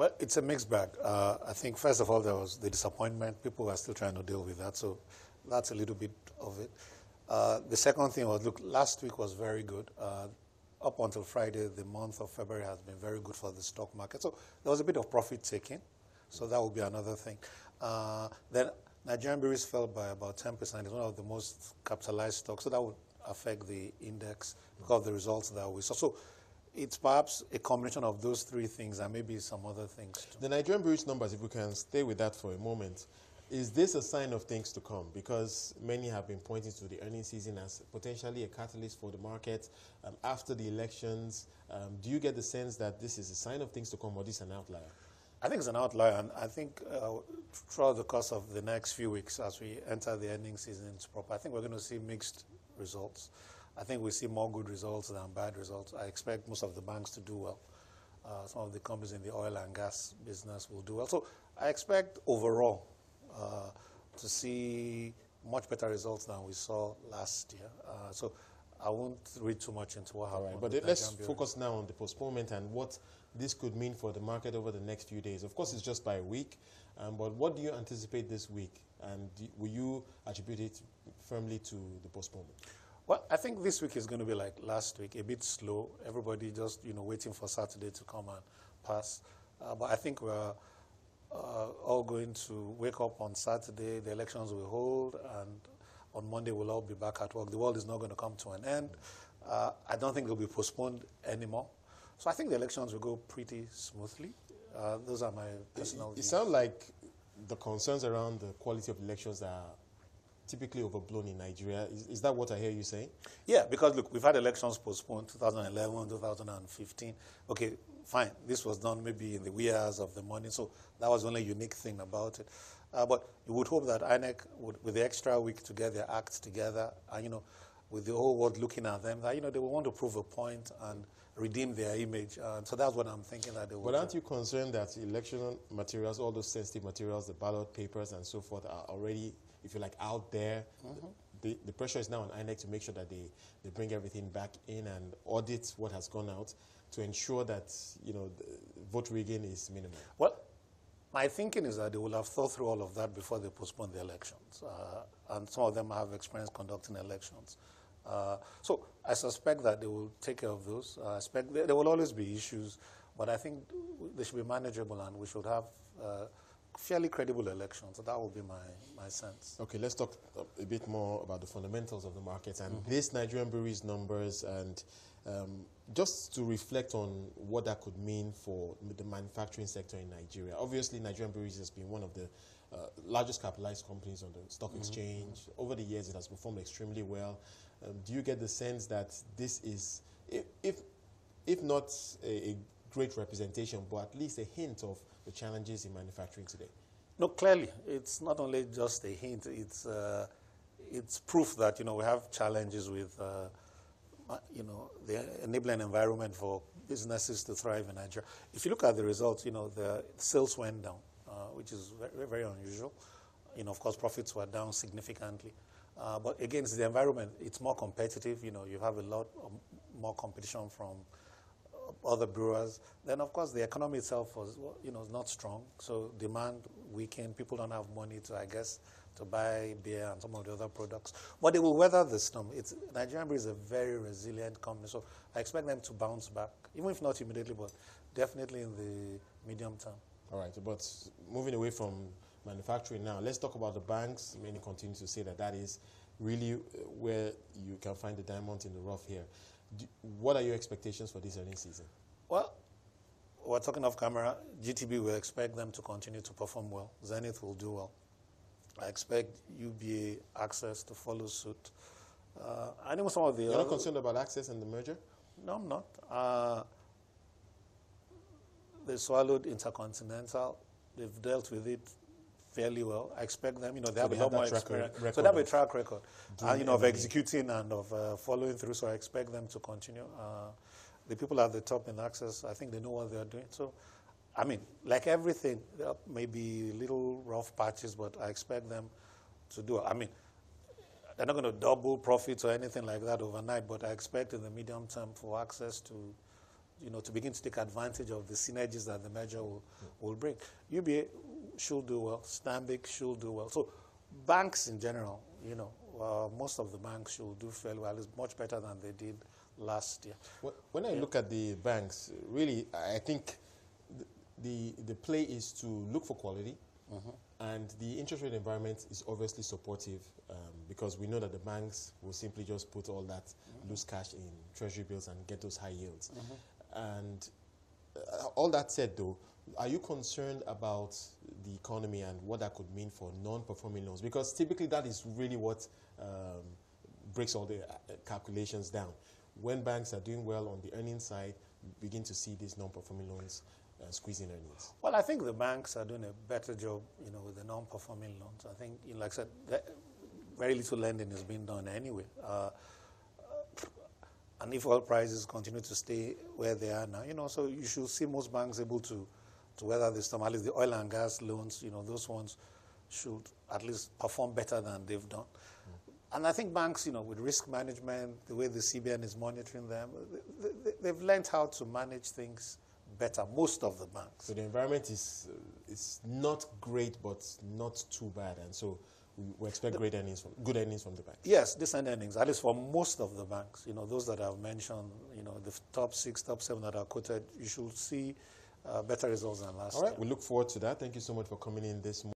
Well, it's a mixed bag. I think, first of all, there was the disappointment. People are still trying to deal with that, so that's a little bit of it. The second thing was, look, last week was very good. Up until Friday, the month of February has been very good for the stock market. So there was a bit of profit taking, so that would be another thing. Then Nigerian Breweries fell by about 10%. It's one of the most capitalized stocks, so that would affect the index because of the results that we saw. So it's perhaps a combination of those three things and maybe some other things too. The Nigerian Breweries numbers, if we can stay with that for a moment, is this a sign of things to come? Because many have been pointing to the earnings season as potentially a catalyst for the market after the elections. Do you get the sense that this is a sign of things to come, or this is an outlier? I think it's an outlier, and I think throughout the course of the next few weeks as we enter the earnings season proper, I think we're going to see mixed results. I think we see more good results than bad results. I expect most of the banks to do well. Some of the companies in the oil and gas business will do well. So I expect overall to see much better results than we saw last year. So I won't read too much into what happened. But let's focus now on the postponement and what this could mean for the market over the next few days. Of course, it's just by a week, but what do you anticipate this week? And will you attribute it firmly to the postponement? Well, I think this week is going to be like last week, a bit slow. Everybody just, you know, waiting for Saturday to come and pass. But I think we're all going to wake up on Saturday. The elections will hold, and on Monday we'll all be back at work. The world is not going to come to an end. I don't think they'll be postponed anymore. So I think the elections will go pretty smoothly. Those are my personal views. It sounds like the concerns around the quality of elections are typically overblown in Nigeria. Is that what I hear you saying? Yeah, because look, we've had elections postponed 2011, 2015. Okay, fine. This was done maybe in the wee hours of the morning, so that was the only unique thing about it. But you would hope that INEC would, with the extra week to get their acts together, and you know, with the whole world looking at them, that you know, they will want to prove a point and redeem their image. So that's what I'm thinking that they will. But aren't you concerned that election materials, all those sensitive materials, the ballot papers and so forth, are already, if you like, out there? Mm-hmm. The pressure is now on INEC to make sure that they bring everything back in and audit what has gone out to ensure that, you know, the vote rigging is minimal. Well, my thinking is that they will have thought through all of that before they postpone the elections. And some of them have experience conducting elections. So I suspect that they will take care of those. I expect there will always be issues, but I think they should be manageable and we should have fairly credible elections. So that would be my sense. Okay, let's talk a bit more about the fundamentals of the market and this Nigerian Breweries numbers, and just to reflect on what that could mean for the manufacturing sector in Nigeria. Obviously, Nigerian Breweries has been one of the largest capitalized companies on the stock exchange. Over the years, it has performed extremely well. Do you get the sense that this is, if not a great representation, but at least a hint of the challenges in manufacturing today? No, clearly, it's not only just a hint. It's proof that, you know, we have challenges with you know, the enabling environment for businesses to thrive in Nigeria. If you look at the results, you know, the sales went down, which is very, very unusual. You know, of course, profits were down significantly. But again, it's the environment. It's more competitive. You know, you have a lot more competition from other brewers. Then, of course, the economy itself was, you know, not strong. So demand weakened. People don't have money to, I guess, to buy beer and some of the other products. But they will weather the storm. Nigerian Breweries is a very resilient company. So I expect them to bounce back, even if not immediately, but definitely in the medium term. All right. But moving away from manufacturing now, let's talk about the banks. Many continue to say that that is really where you can find the diamond in the rough here. What are your expectations for this earnings season? Well, we're talking off camera. GTB will expect them to continue to perform well. Zenith will do well. I expect UBA, Access to follow suit. I know some of the... You're not concerned about Access and the merger? No, I'm not. They swallowed Intercontinental. They've dealt with it fairly well. I expect them, you know, they have a lot more experience. So they have a track record, you know, of executing and of following through. So I expect them to continue. The people at the top in Access, I think they know what they're doing. So, I mean, like everything, there may be little rough patches, but I expect them to do it. I mean, they're not going to double profits or anything like that overnight, but I expect in the medium term for Access to to begin to take advantage of the synergies that the merger will bring. UBA should do well. Stambik should do well. So banks in general, most of the banks should do fairly well. It's much better than they did last year. When I look at the banks, really, I think the play is to look for quality. Mm-hmm. And the interest rate environment is obviously supportive because we know that the banks will simply just put all that mm-hmm. loose cash in treasury bills and get those high yields. Mm-hmm. And all that said, though, are you concerned about the economy and what that could mean for non-performing loans? Because typically that is really what breaks all the calculations down. When banks are doing well on the earnings side, you begin to see these non-performing loans squeezing earnings. Well, I think the banks are doing a better job, with the non-performing loans. I think, like I said, very little lending is being done anyway. And if oil prices continue to stay where they are now, so you should see most banks able to weather this storm. At least the oil and gas loans, those ones should at least perform better than they've done. Mm. And I think banks, with risk management, the way the CBN is monitoring them, they've learned how to manage things better, most of the banks. So the environment is not great, but not too bad. And so we expect good earnings from the banks. Yes, decent earnings, at least for most of the banks. Those that I've mentioned, the top 6, top 7 that are quoted, you should see better results than last year. All right, we look forward to that. Thank you so much for coming in this morning.